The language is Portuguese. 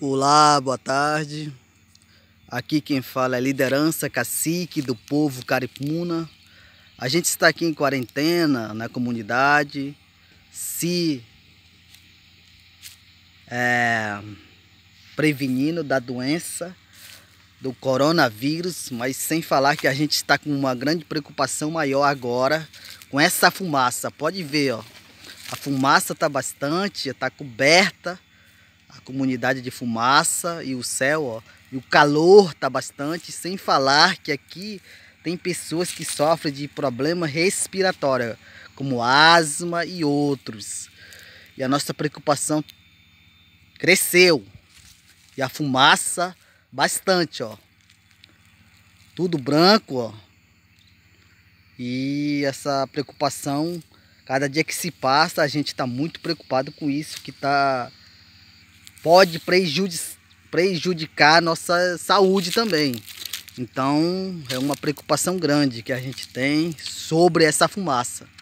Olá, boa tarde. Aqui quem fala é liderança cacique do povo Caripuna. A gente está aqui em quarentena na comunidade, se prevenindo da doença do coronavírus, mas sem falar que a gente está com uma grande preocupação maior agora com essa fumaça. Pode ver, ó, a fumaça está bastante, está coberta. A comunidade de fumaça e o céu, ó, e o calor tá bastante, sem falar que aqui tem pessoas que sofrem de problema respiratório, como asma e outros. E a nossa preocupação cresceu. E a fumaça bastante, ó. Tudo branco, ó. E essa preocupação, cada dia que se passa, a gente tá muito preocupado com isso, que pode prejudicar a nossa saúde também. Então, é uma preocupação grande que a gente tem sobre essa fumaça.